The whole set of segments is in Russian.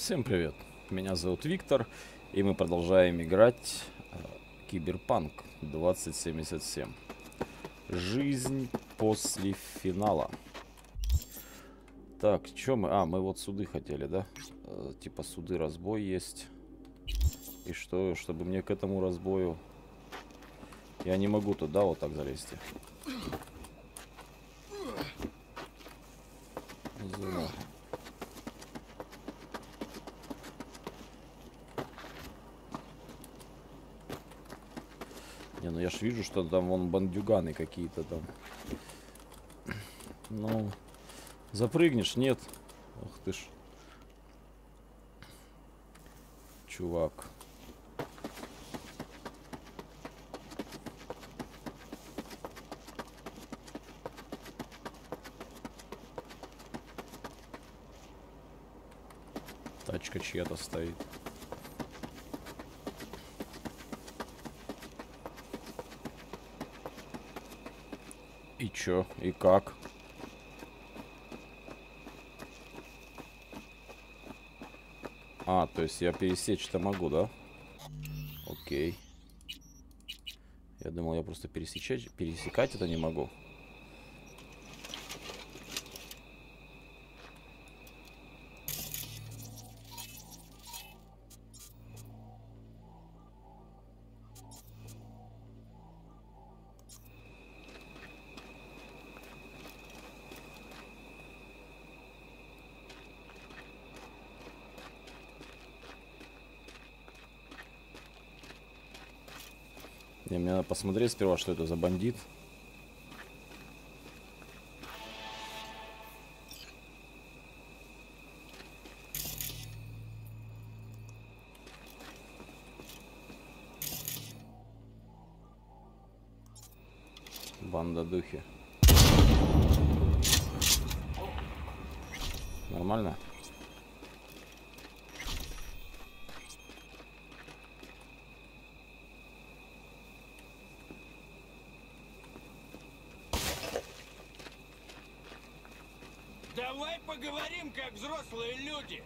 Всем привет, меня зовут Виктор, и мы продолжаем играть Cyberpunk 2077. Жизнь после финала. Так, чё мы? А, мы вот суды хотели, да? Типа суды, разбой есть. И что, чтобы мне к этому разбою... Я не могу туда вот так залезти. Не, ну я ж вижу, что там вон бандюганы какие-то там. Ну, запрыгнешь? Нет. Ах ты ж. Чувак. Тачка чья-то стоит. И чё? И как? А, то есть я пересечь-то могу, да? Окей. Я думал, я просто пересекать это не могу. Мне надо посмотреть сперва, что это за бандит. Банда духи. Нормально? Поговорим, как взрослые люди.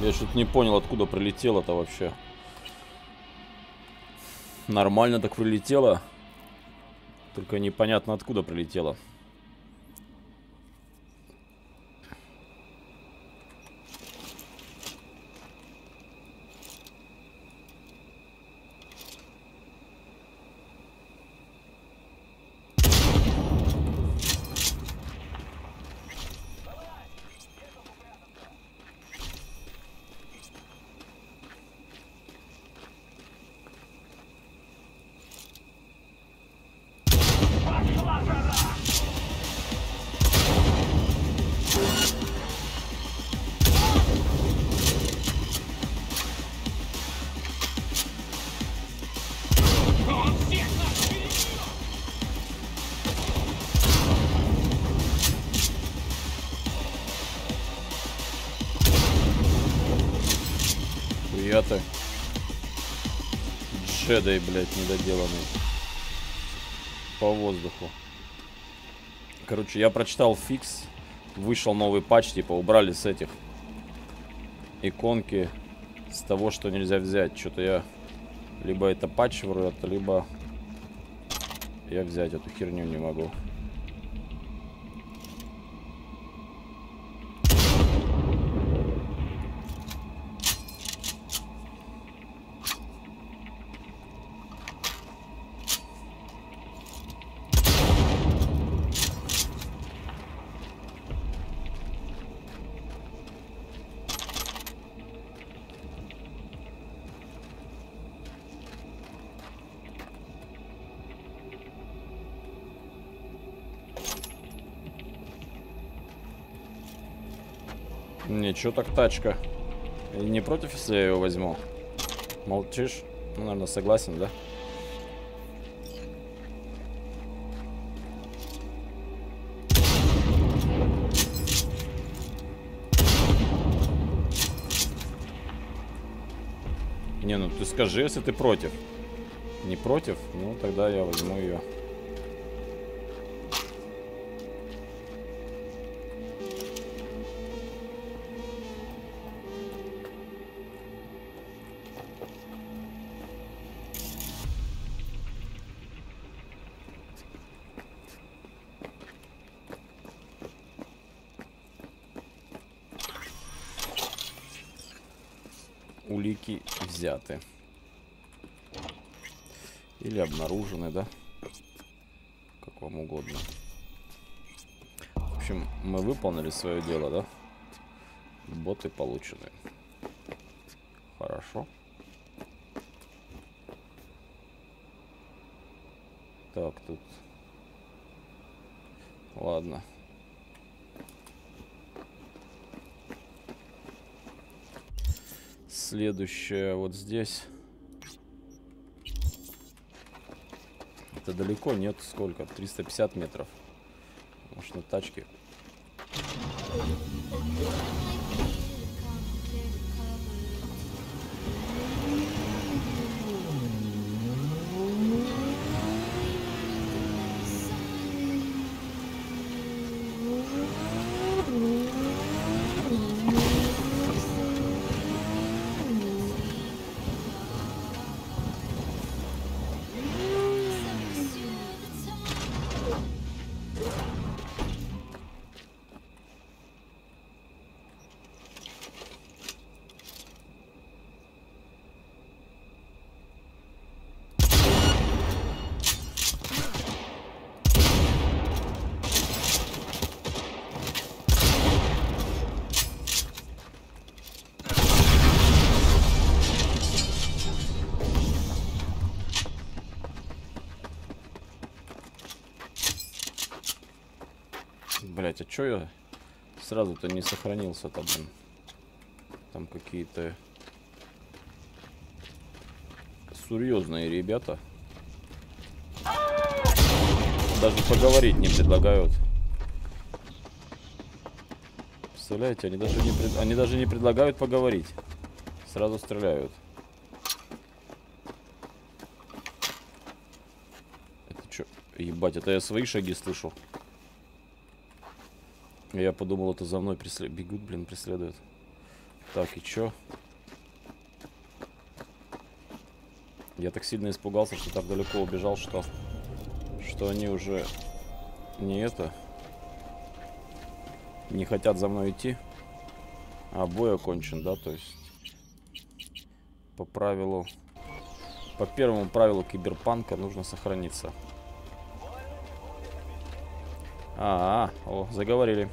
Я что-то не понял, откуда прилетело-то вообще. Нормально так прилетело. Только непонятно, откуда прилетело. Джедай, блядь, недоделанный. По воздуху. Короче, я прочитал фикс. Вышел новый патч, типа убрали с этих иконки. С того, что нельзя взять. Что-то я Либо это патчворд, либо я взять эту херню не могу. Чё так тачка? Не против, если я ее возьму? Молчишь? Ну, наверное, согласен, да? Не, ну ты скажи, если ты против. Не против? Ну, тогда я возьму ее. Взяты или обнаружены, да, как вам угодно. В общем, мы выполнили свое дело, да. Боты получены, хорошо. Так, тут ладно. Следующее вот здесь. Это далеко, нет, сколько? 350 метров. Может, на тачке. А чё я сразу-то не сохранился там? Там какие-то серьезные ребята. Даже поговорить не предлагают. Представляете, они даже не предлагают поговорить. Сразу стреляют. Это чё? Ебать, это я свои шаги слышу. Я подумал, это за мной бегут, блин, преследуют. Так, и чё? Я так сильно испугался, что так далеко убежал, что они уже не хотят за мной идти. А бой окончен, да, то есть по первому правилу киберпанка нужно сохраниться. О, заговорили.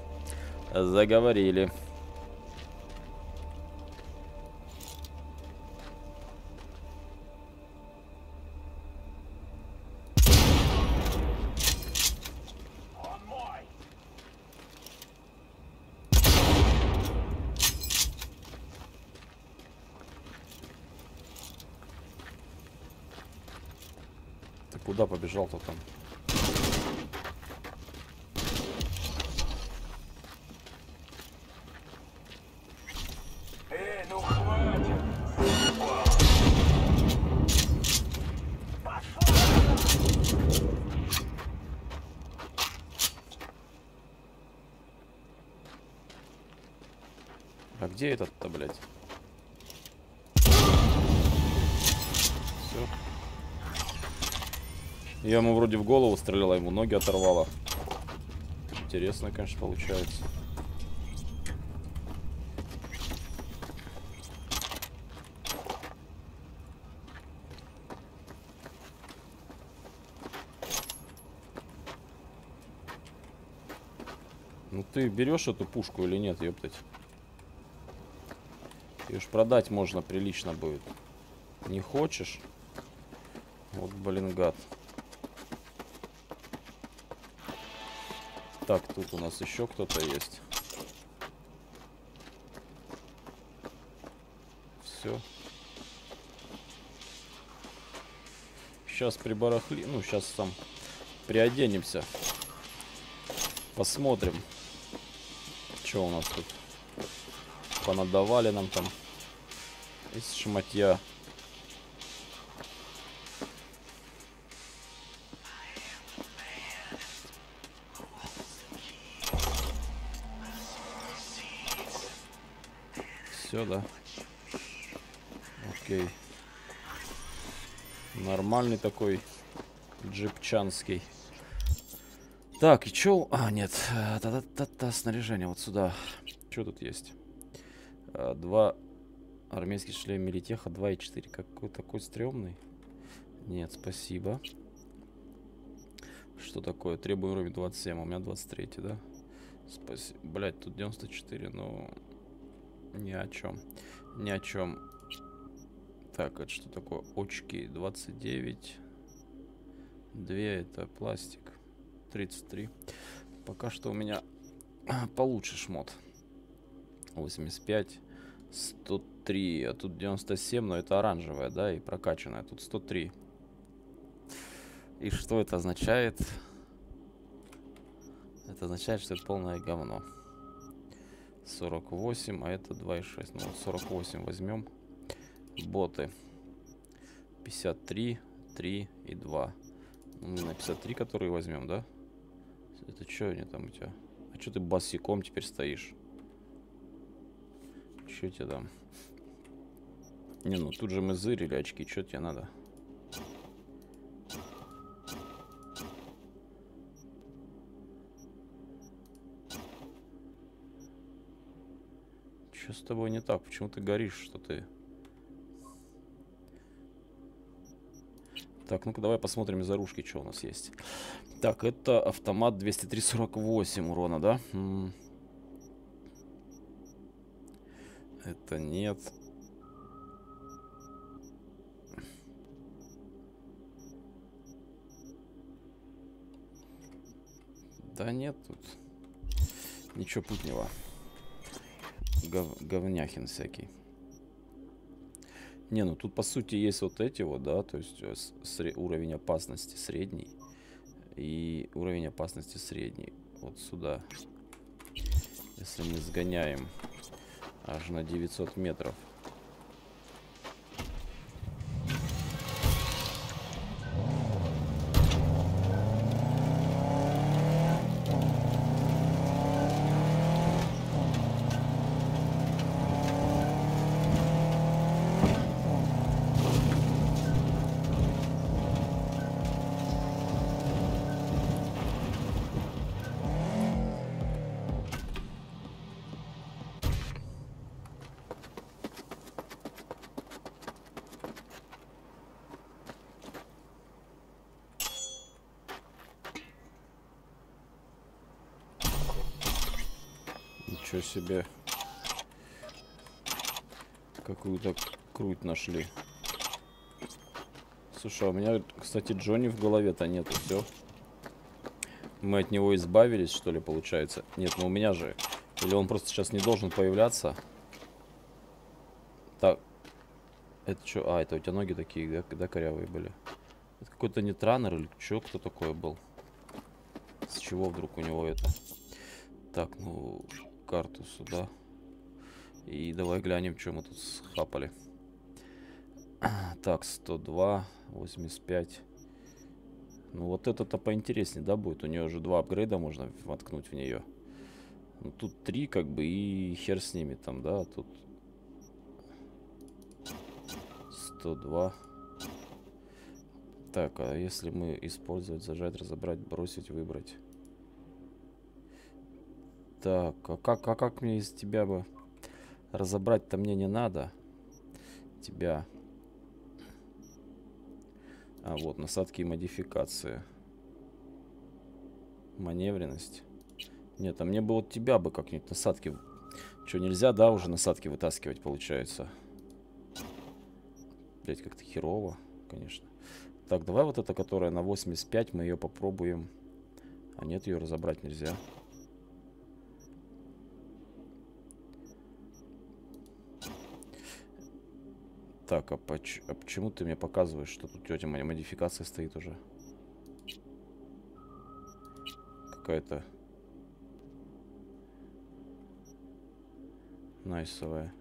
Заговорили. Ты куда побежал-то там? Где этот-то, блядь? все. Я ему вроде в голову стреляла, ему ноги оторвала. Интересно, конечно, получается. Ну ты берешь эту пушку или нет, ептать? Ее ж продать можно, прилично будет. Не хочешь? Вот, блин, гад. Так, тут у нас еще кто-то есть. Все. Сейчас прибарахли... Ну, сейчас там приоденемся. Посмотрим. Что у нас тут? Понадавали нам там. Из шматья. Все, да? Окей. Нормальный такой джипчанский. Так, и чё? А, нет. Снаряжение вот сюда. Что тут есть? Два армейских шлема Милитеха 2 и 4. Какой такой стрёмный? Нет, спасибо. Что такое? Требую уровень 27. У меня 23, да? Спасибо. Блять, тут 94, но... Ни о чем. Ни о чем. Так, это что такое? Очки 29. 2 это пластик. 33. Пока что у меня получше шмот. 85. 103. А тут 97, но это оранжевая, да, и прокачанная. Тут 103. И что это означает? Это означает, что это полное говно. 48, а это 2,6. Ну, 48 возьмем. Боты. 53, 3 и 2. Мы на 53, которые возьмем, да? Это что они там у тебя? А что ты босиком теперь стоишь? Что тебе там? Не, ну тут же мы зырили очки. Что тебе надо? Что с тобой не так? Почему ты горишь, что ты? Так, ну-ка давай посмотрим из оружки, что у нас есть. Так, это автомат 203-48 урона, да? Это нет. Да нет тут ничего путнего. Говняхин всякий. Не, ну тут по сути есть вот эти вот, да, то есть уровень опасности средний и уровень опасности средний. Вот сюда. Если мы сгоняем аж на 900 метров. Себе какую-то круть нашли. Слушай, а у меня, кстати, Джонни в голове-то нету, все. Мы от него избавились, что ли, получается? Нет, ну у меня же. Или он просто сейчас не должен появляться? Так. Это что? А, это у тебя ноги такие, да, корявые были. Это какой-то нетранер или что? Кто такой был? С чего вдруг у него это? Так, ну... карту сюда и давай глянем, что мы тут схапали. Так, 102, 85. Ну вот это-то поинтереснее, да, будет. У нее уже 2 апгрейда можно воткнуть в нее. Ну, тут 3 как бы и хер с ними там, да. Тут 102, Так, а если мы использовать, зажать, разобрать, бросить, выбрать? Так, а как мне из тебя бы... Разобрать-то мне не надо. Тебя. А, вот, насадки и модификации. Маневренность. Нет, а мне бы вот тебя бы как-нибудь насадки... Что, нельзя, да, уже насадки вытаскивать, получается? Блять, как-то херово, конечно. Так, давай вот эта, которая на 85, мы ее попробуем. А нет, ее разобрать нельзя. Так, а почему ты мне показываешь, что тут тетя моя модификация стоит уже? Какая-то... Найсовая.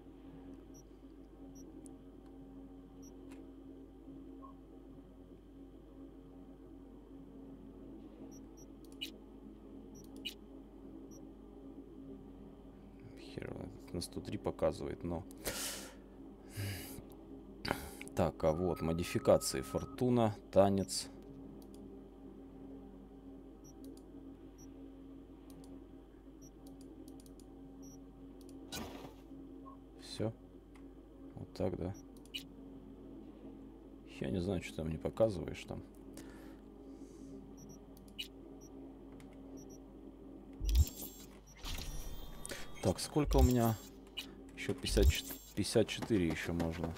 Хер, на 103 показывает, но... Так, а вот модификации. Фортуна, танец. Все. Вот так, да. Я не знаю, что там не показываешь там. Так, сколько у меня? Еще 54 еще можно.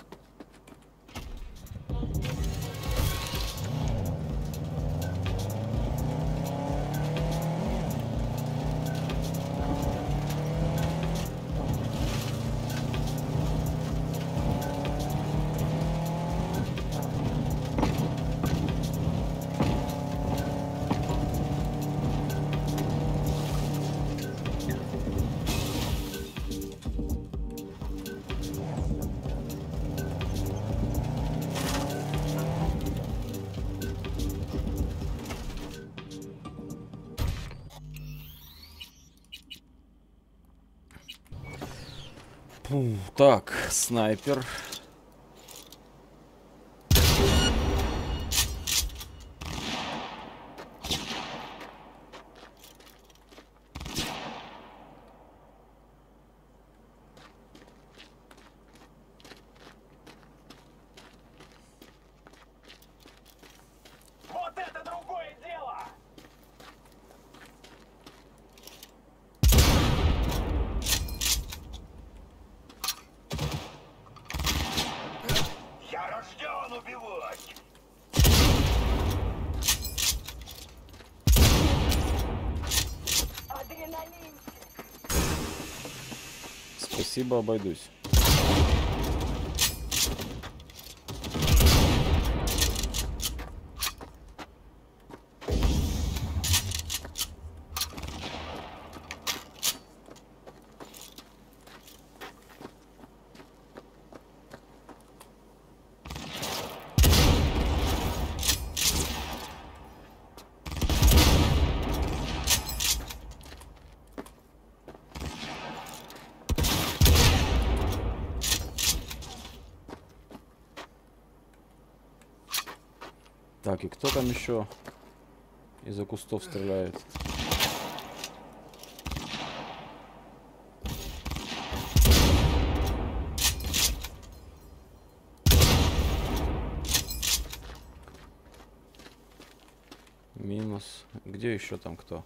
Так, снайпер. Вот это другое дело. Спасибо, обойдусь. Так, и кто там еще из-за кустов стреляет? Минус. Где еще там кто?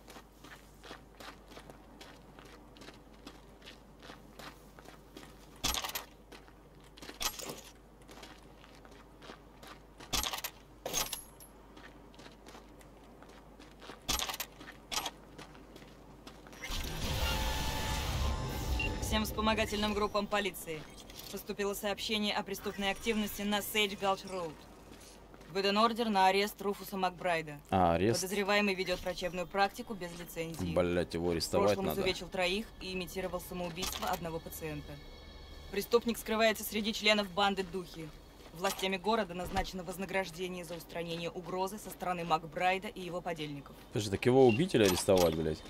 Всем вспомогательным группам полиции поступило сообщение о преступной активности на Сейдж-Галч-Роуд. Выдан ордер на арест Руфуса Макбрайда. Арест? Подозреваемый ведет врачебную практику без лицензии. Блять, его арестовать надо. В прошлом изувечил троих и имитировал самоубийство одного пациента. Преступник скрывается среди членов банды духи. Властями города назначено вознаграждение за устранение угрозы со стороны Макбрайда и его подельников. Слушай, так его убить или арестовать, блять?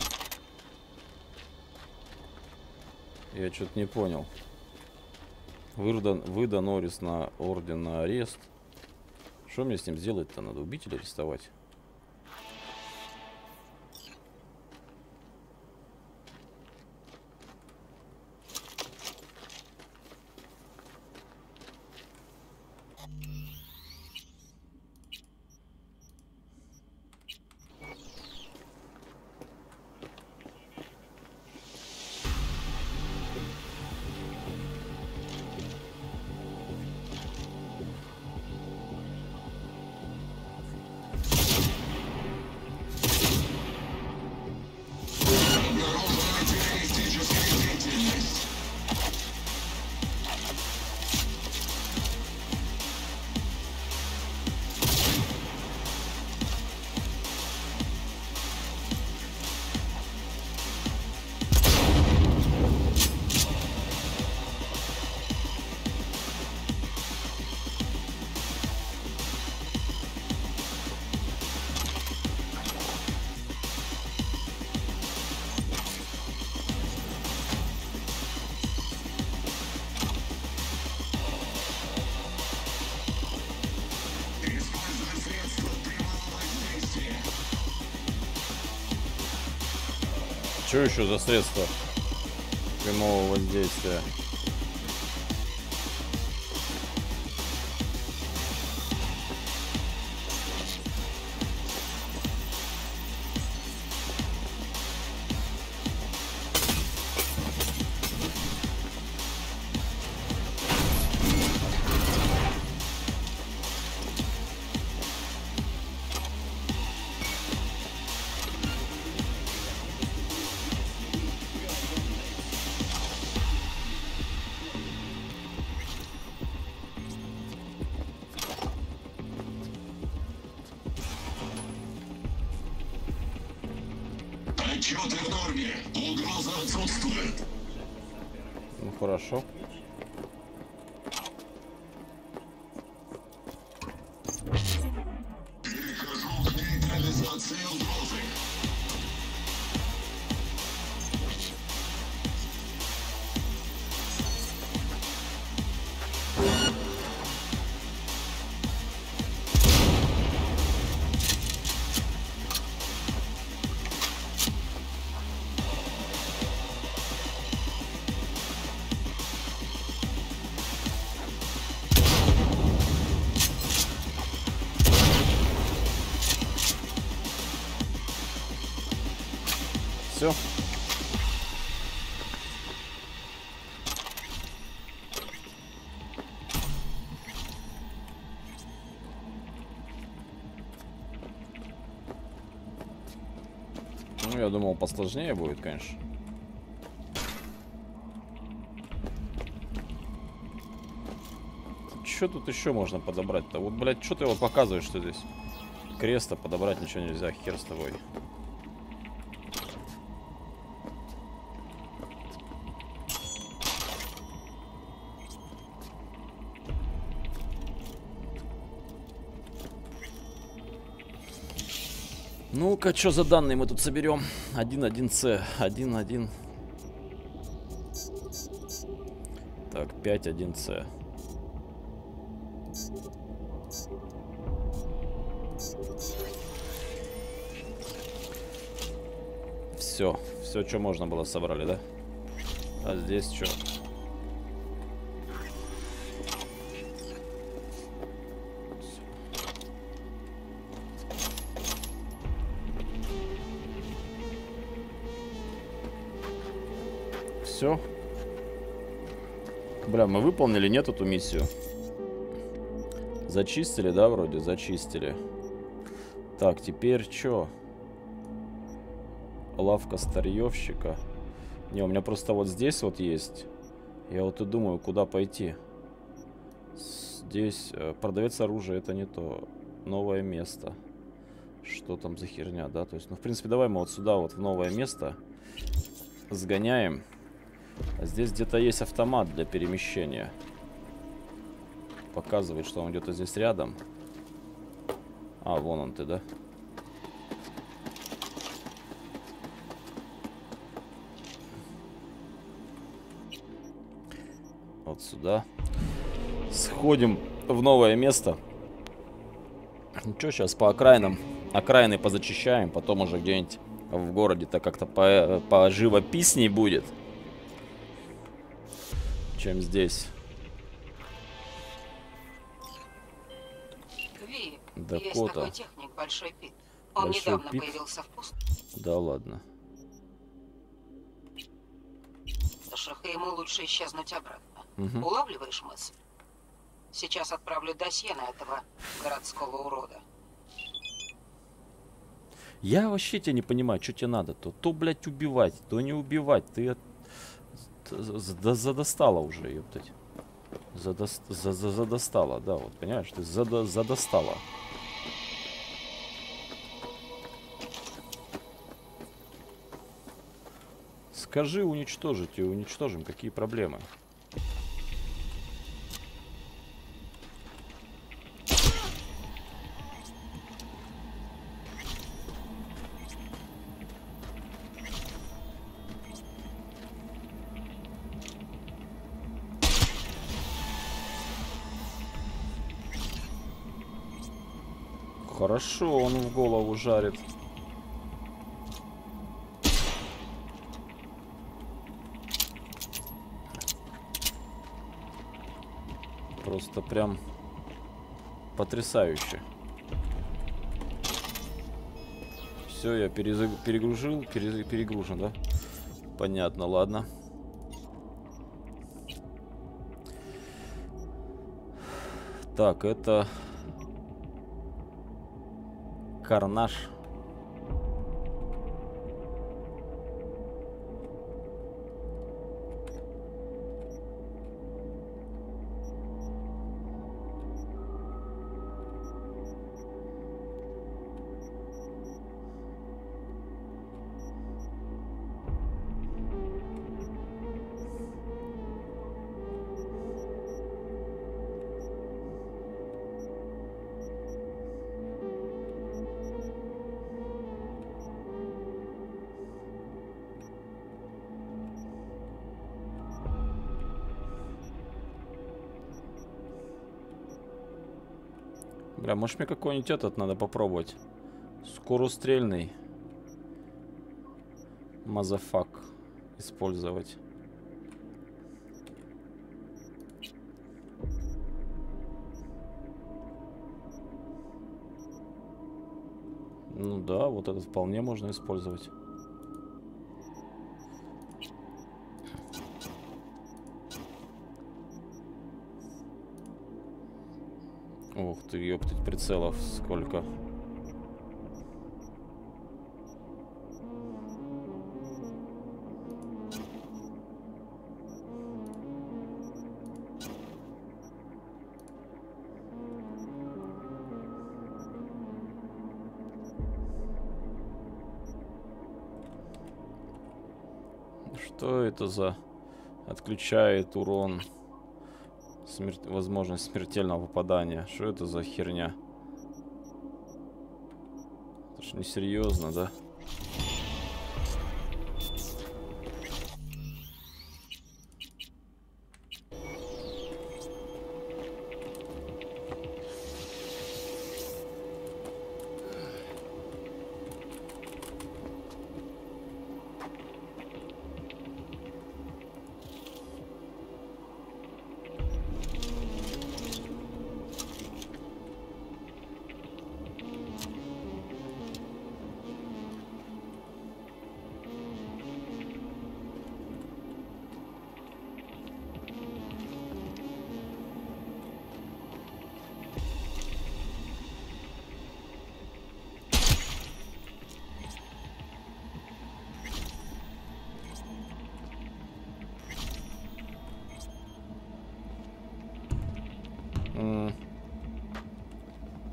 Я что-то не понял. Выдан ордер на арест. Что мне с ним сделать-то? Надо убить или арестовать? Что еще за средства прямого воздействия? Ну, я думал, посложнее будет, конечно. Что тут еще можно подобрать-то? Вот, блядь, что ты его показываешь, что здесь? Креста подобрать ничего нельзя, хер с тобой. Ну-ка, что за данные мы тут соберем? 1.1c, 1.1. Так, 5.1c. Все, все, что можно было, собрали, да? А здесь что? Все. Бля, мы выполнили, нет, эту миссию? Зачистили, да, вроде? Зачистили. Так, теперь что? Лавка старьевщика. Не, у меня просто вот здесь вот есть. Я вот и думаю, куда пойти. Здесь продавец оружия, это не то. Новое место. Что там за херня, да? То есть, ну, в принципе, давай мы вот сюда вот в новое место сгоняем. Здесь где-то есть автомат для перемещения. Показывает, что он где-то здесь рядом. А, вон он ты, да? Вот сюда. Сходим в новое место. Ничего, сейчас по окраинам. Окраины позачищаем, потом уже где-нибудь в городе-то как-то поживописней будет, чем здесь. Кви, есть такой техник, Большой Пит. Он недавно появился в пустыне. Да ладно. Слушай, ему лучше исчезнуть обратно. Угу. Улавливаешь мысль? Сейчас отправлю досье на этого городского урода. Я вообще тебя не понимаю, что тебе надо. То блядь, убивать, то не убивать. Ты задостала уже, ептать. Задостала, да, вот, понимаешь? Ты задостала. Скажи уничтожить, и уничтожим. Какие проблемы? Хорошо, он в голову жарит. Просто прям потрясающе. Все, я перегружен, да? Понятно, ладно. Так, это... Карнаж. Бля, может мне какой-нибудь этот надо попробовать? Скорострельный. Мазафак. Использовать. Ну да, вот этот вполне можно использовать. Ух ты, ёптать, прицелов сколько. Что это за... Отключает урон. Возможность смертельного попадания. Что это за херня? Это ж несерьезно, да?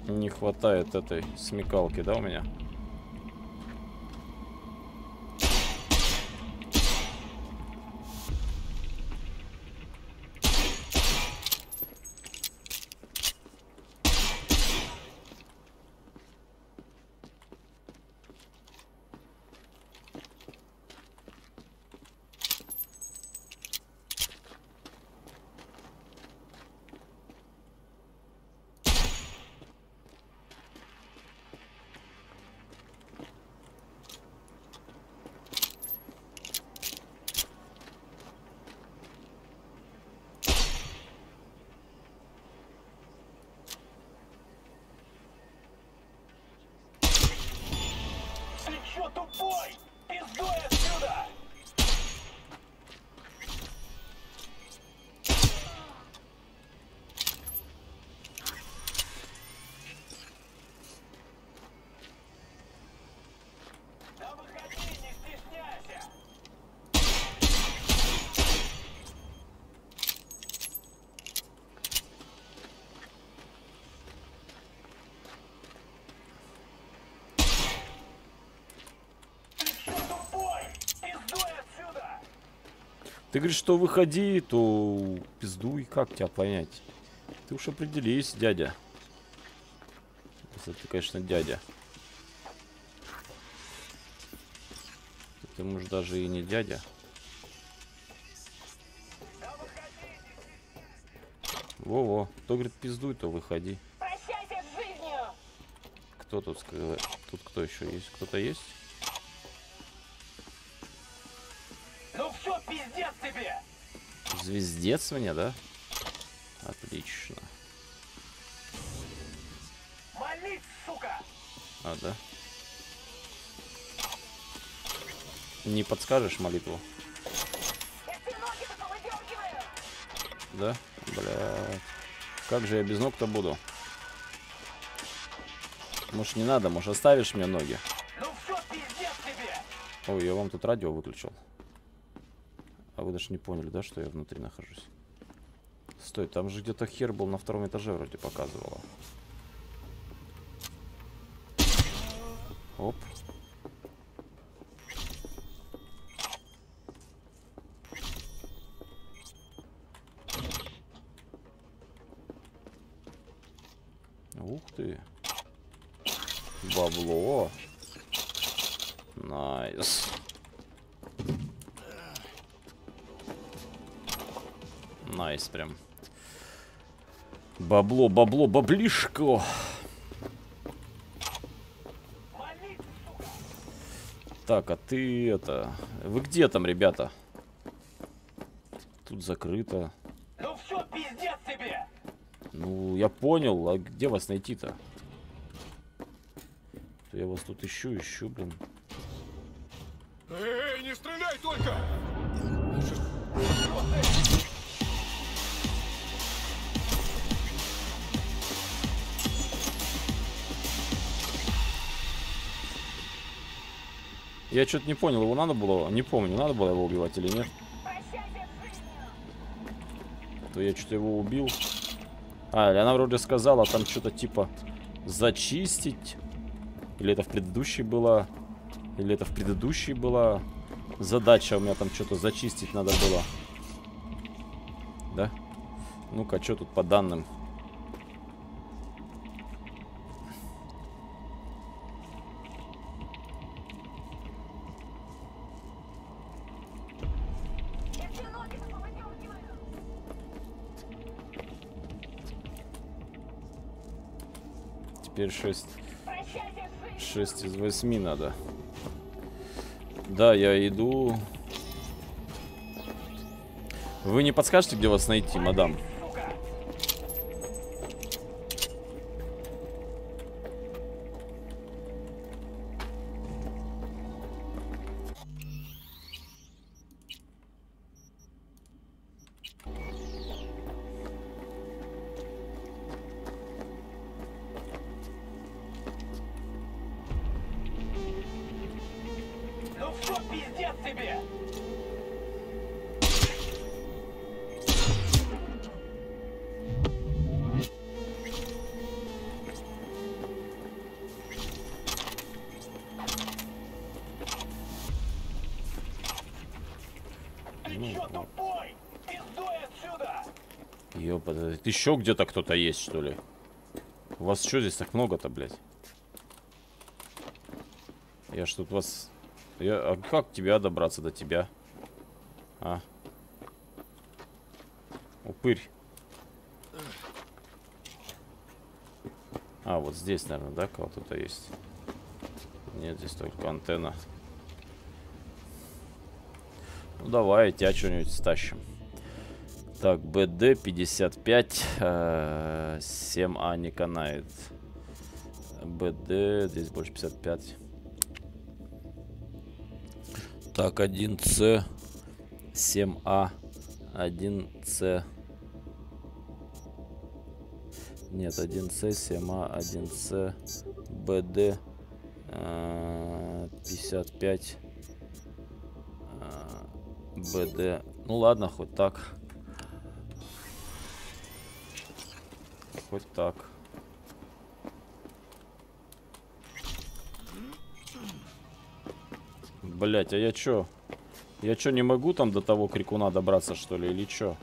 Не хватает этой смекалки, да, у меня? Ты говоришь, что выходи, то пиздуй. Как тебя понять? Ты уж определись, дядя. Если ты, конечно, дядя. Ты, может, даже и не дядя. Во-во. Кто говорит, пиздуй, то выходи. Кто тут сказал? Тут кто еще есть? Кто-то есть? Ну все, пиздец тебе! Звездец мне, да? Отлично. Молись, сука! А, да? Не подскажешь молитву? Да? Блядь. Как же я без ног-то буду? Может, не надо, может, оставишь мне ноги? Ну все, пиздец тебе! Ой, я вам тут радио выключил. А вы даже не поняли, да, что я внутри нахожусь? Стой, там же где-то хер был на втором этаже, вроде показывала. Оп. Ух ты. Бабло. Найс. Найс прям. Бабло, бабло, баблишко. Так, а ты это... Вы где там, ребята? Тут закрыто. Ну все, пиздец тебе! Ну, я понял, а где вас найти-то? Я вас тут ищу, блин. Эй, не стреляй только! Я что-то не понял, его надо было, не помню, надо было его убивать или нет. То я что-то его убил. А, она вроде сказала, там что-то типа зачистить. Или это в предыдущей была? Или это в предыдущей была? Задача у меня там что-то зачистить надо было. Да? Ну-ка, что тут по данным? Теперь 6 из 8 надо. Да, я иду. Вы не подскажете, где вас найти, мадам? Еще где-то кто-то есть, что ли? У вас что здесь так много-то, блядь? Я ж тут вас... А как тебя добраться до тебя? А? Упырь. А, вот здесь, наверное, да, кого-то есть? Нет, здесь только антенна. Ну, давай, тебя что-нибудь стащим. Так, БД-55, 7А не канает. БД, здесь больше 55. Так, 1С, 7А, 1С. Нет, 1С, 7А, 1С, БД, 55, БД. Ну ладно, хоть так. Хоть так. Блять, а я чё? Я что, не могу там до того крикуна добраться, что ли, или что?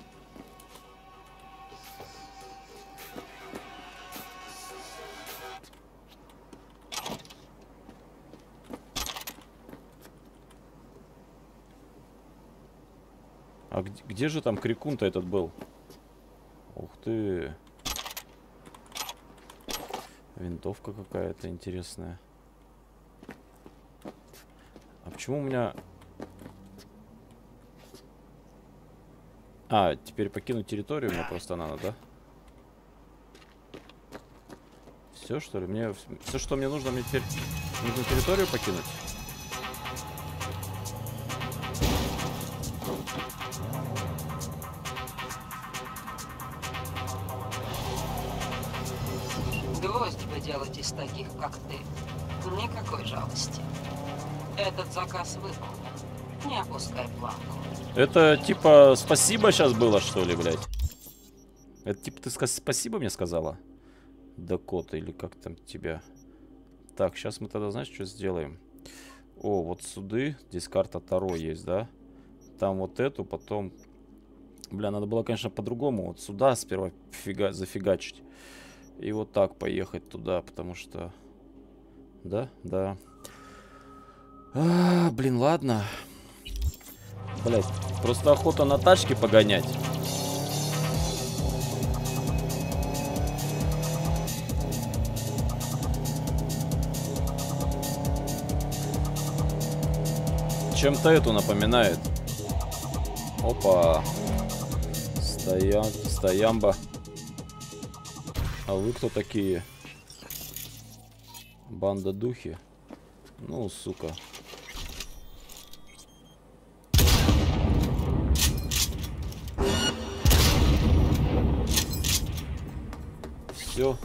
А где же там крикун-то этот был? Ух ты. Винтовка какая-то интересная. А почему у меня... А, теперь покинуть территорию мне просто надо, да? Все, что ли? Мне... Все, что мне нужно, мне теперь нужно территорию покинуть? Вы делаете из таких, как ты. Никакой жалости. Этот заказ выполнен. Не опускай планку. Это типа спасибо сейчас было, что ли, блядь? Это типа ты спасибо мне сказала? Дакота или как там тебя? Так, сейчас мы тогда, знаешь, что сделаем? О, вот суды. Здесь карта Таро есть, да? Там вот эту, потом... Бля, надо было, конечно, по-другому. Вот сюда сперва зафигачить. И вот так поехать туда, потому что... Да? Да. А, блин, ладно. Блять, просто охота на тачке погонять. Чем-то эту напоминает. Опа. Стоямба. А вы кто такие? Банда духи? Ну, сука. Все.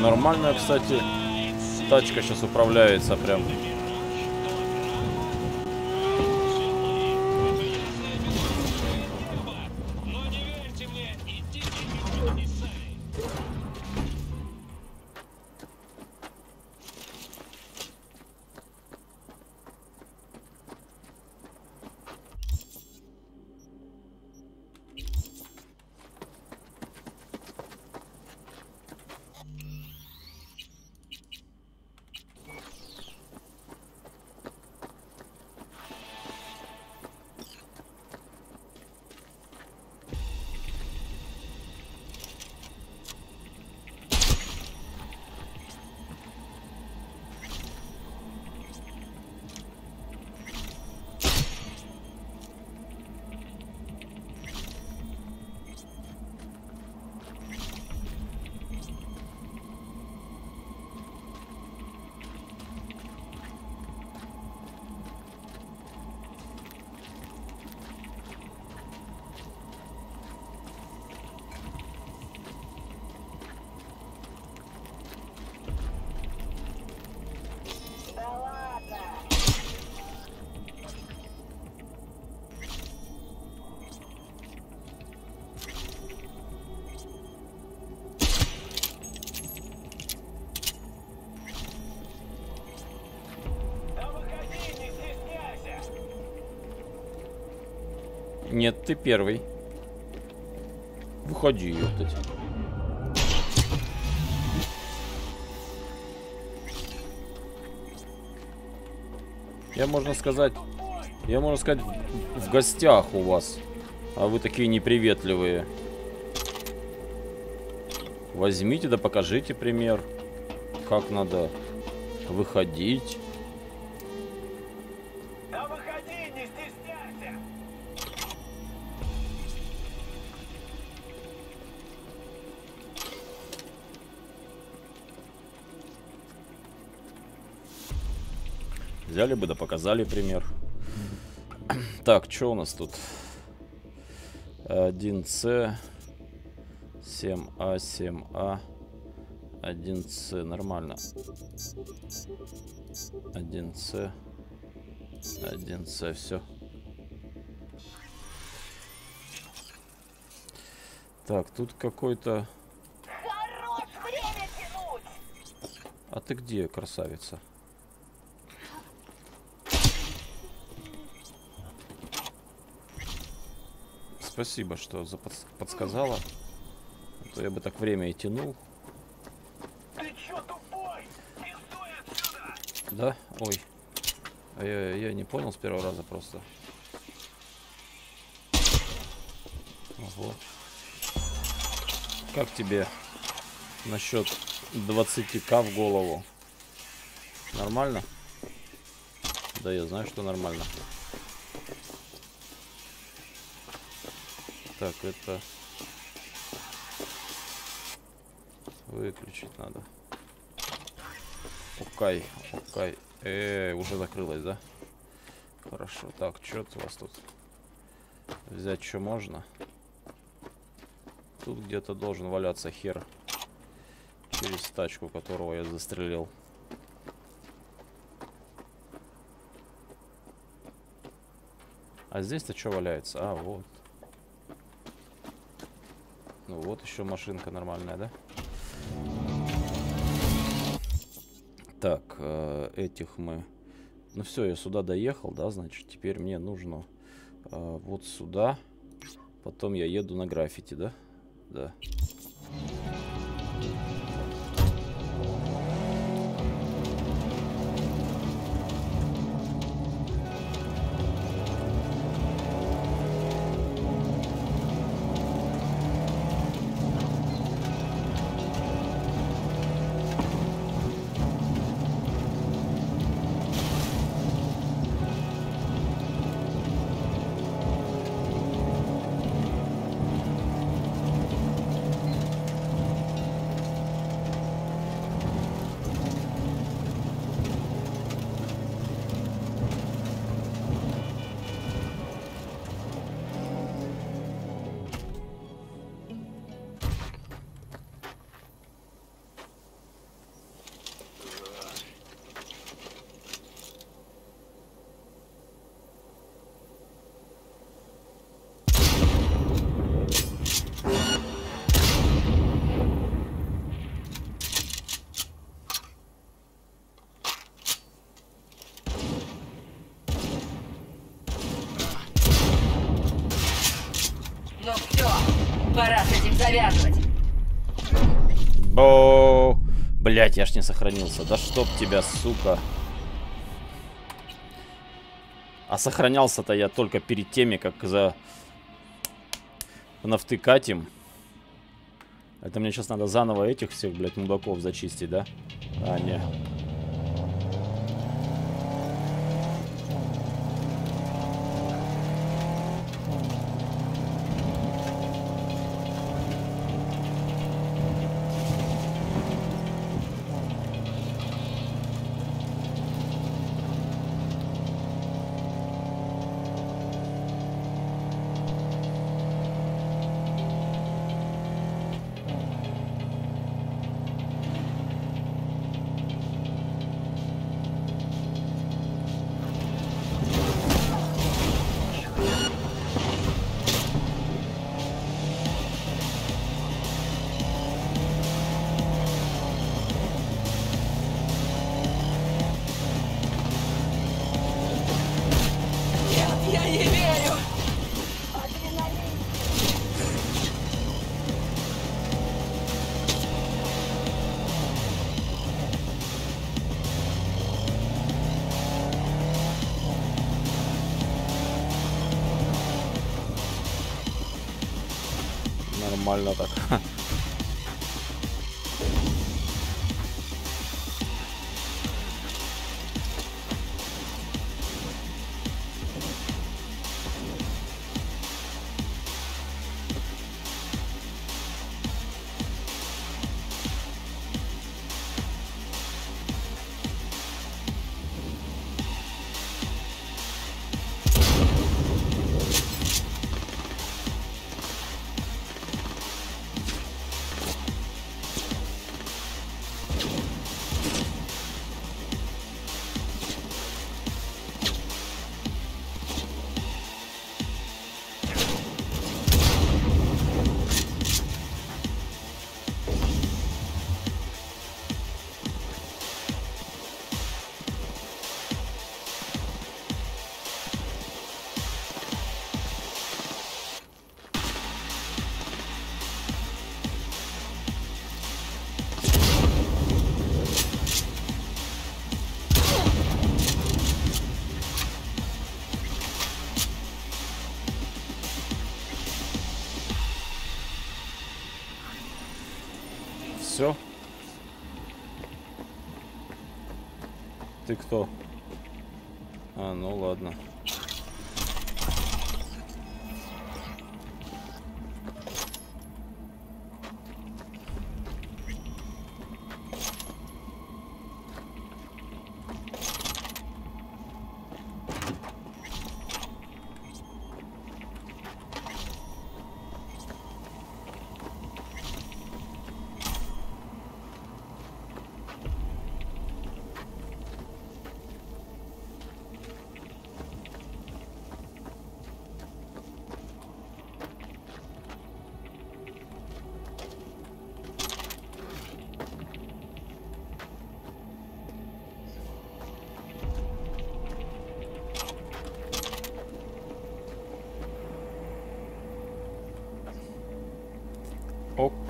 Нормально, кстати, тачка сейчас управляется прям. Нет, ты первый. Выходи, ёптать. Я, можно сказать, в гостях у вас. А вы такие неприветливые. Возьмите да покажите пример, как надо выходить. Да выходи, не стесняйся. Взяли бы да показали пример. Так, что у нас тут? 1С, 7А, 7А, 1С, нормально. 1С, 1С, все. Так, тут какой-то... Хорош время тянуть! А ты где, красавица? Спасибо, что подсказала. А то я бы так время и тянул. Ты чё, тупой? Пиздуй отсюда! Да? Ой. А я не понял с первого раза просто. Ого. Как тебе насчет 20 000 в голову? Нормально? Да, я знаю, что нормально. Так, это выключить надо. Окай, окай. Уже закрылась, да? Хорошо. Так, что у вас тут? Взять что можно? Тут где-то должен валяться хер. Через тачку, которого я застрелил. А здесь-то что валяется? А, вот. Ну вот еще машинка нормальная, да? Так, этих мы... Ну все, я сюда доехал, да, значит, теперь мне нужно вот сюда. Потом я еду на граффити, да? Да. О, блять, я ж не сохранился. Да чтоб тебя, сука. А сохранялся-то я только перед теми, как за навтыкать им. Это мне сейчас надо заново этих всех, блять, мудаков зачистить, да? А, не. Нормально так. Ты кто? А, ну ладно.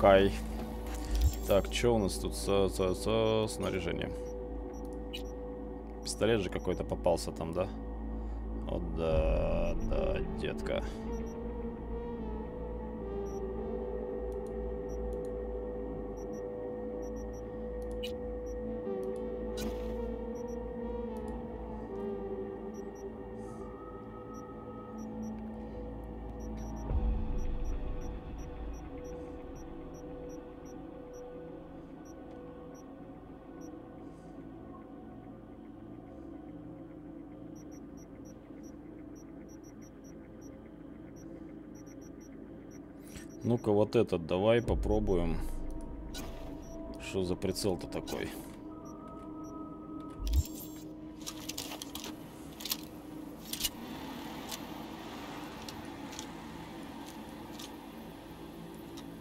Окей. Так, что у нас тут за снаряжение? Пистолет же какой-то попался там, да? Вот да, да, детка. Ну-ка, вот этот давай попробуем. Что за прицел-то такой?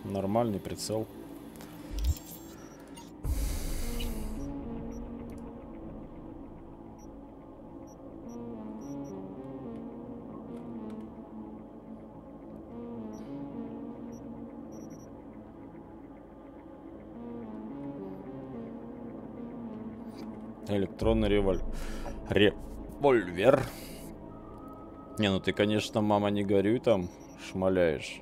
Нормальный прицел. Электронный револьвер. Не, ну ты, конечно, мама, не горюй там, шмаляешь.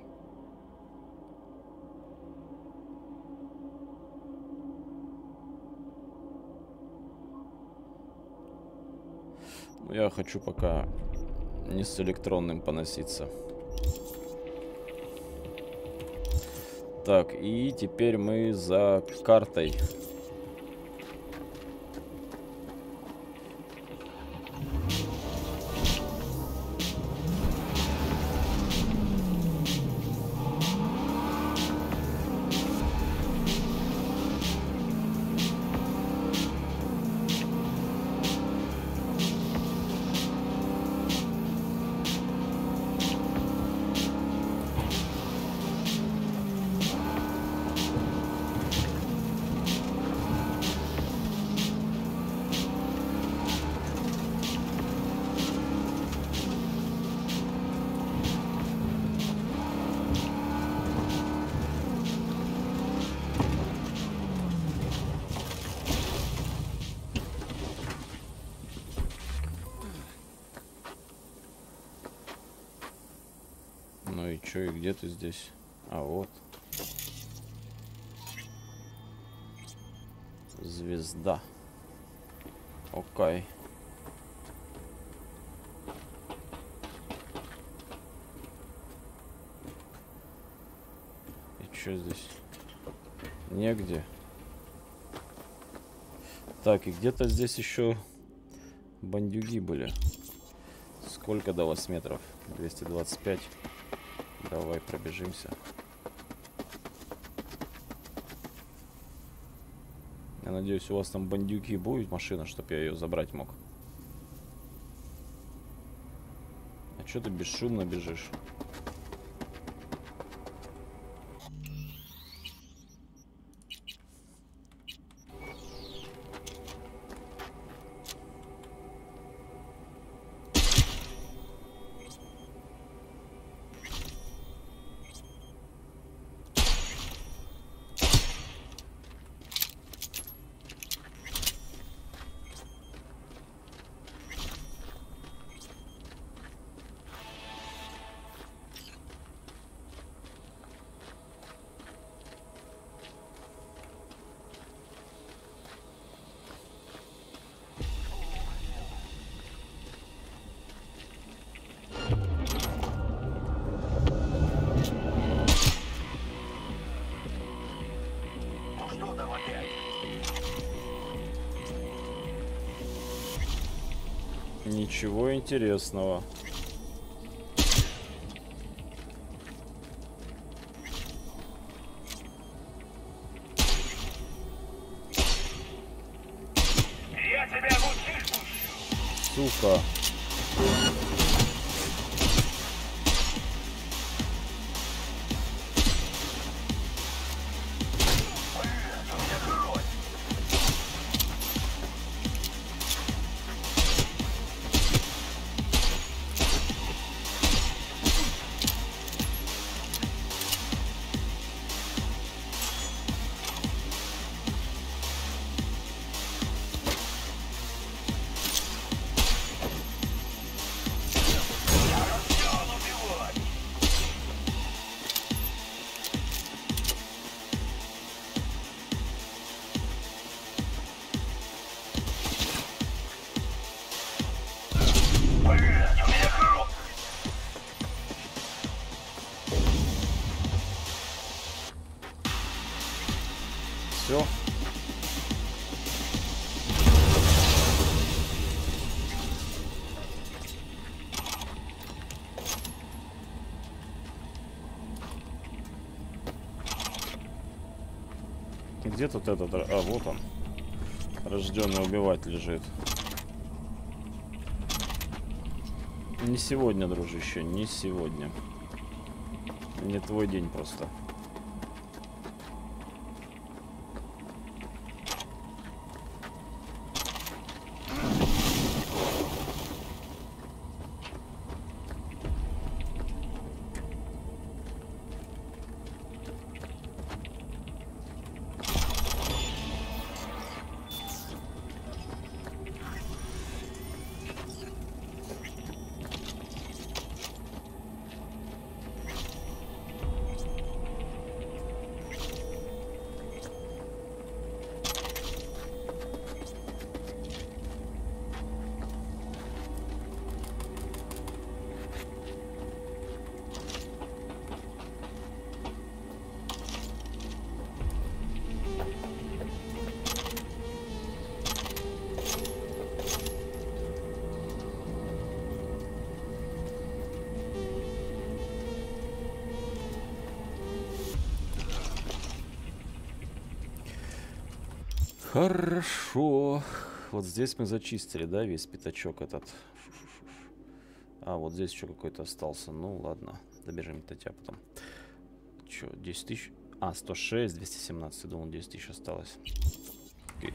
Я хочу пока не с электронным поноситься. Так, и теперь мы за картой. Где ты здесь? А вот. Звезда. Окей. И что здесь? Негде. Так, и где-то здесь еще бандюги были. Сколько до вас метров? 225. Давай пробежимся. Я надеюсь, у вас там бандюги будет машина, чтобы я ее забрать мог. А что ты бесшумно бежишь? Ничего интересного. Я тебя мучаю. Сука. Где тут этот? А, вот он. Рожденный убивать лежит. Не сегодня, дружище, не сегодня. Не твой день просто. Хорошо. Вот здесь мы зачистили, да, весь пятачок этот. А, вот здесь еще какой-то остался. Ну, ладно. Добежим до тебя потом. Че, 10 тысяч? А, 106, 217. Я думал, 10 тысяч осталось. Окей.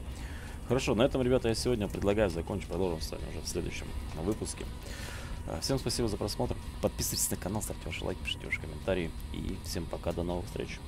Хорошо, на этом, ребята, я сегодня предлагаю закончить. Продолжим с вами уже в следующем выпуске. Всем спасибо за просмотр. Подписывайтесь на канал, ставьте ваши лайки, пишите ваши комментарии. И всем пока, до новых встреч.